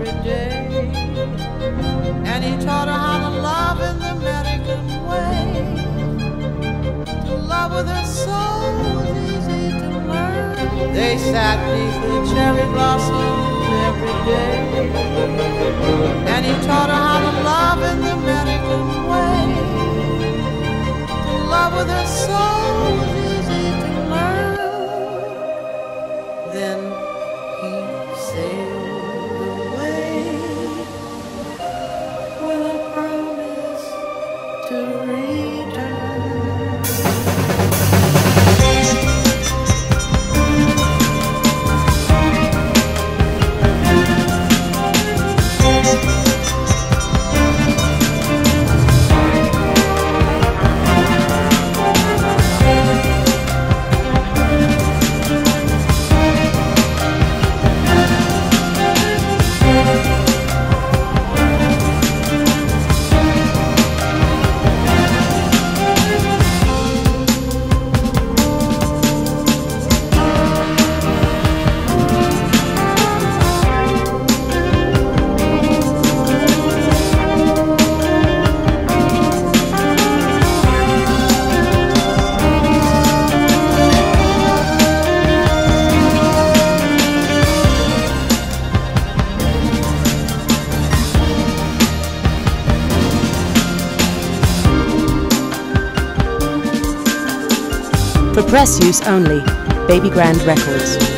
every day. And he taught her how to love in the American way. To love with her soul is easy to learn. They sat beneath the cherry blossoms every day. And he taught her how to love in the American way. To love with her soul is easy to learn. Then he sailed. For press use only, Babygrande Records.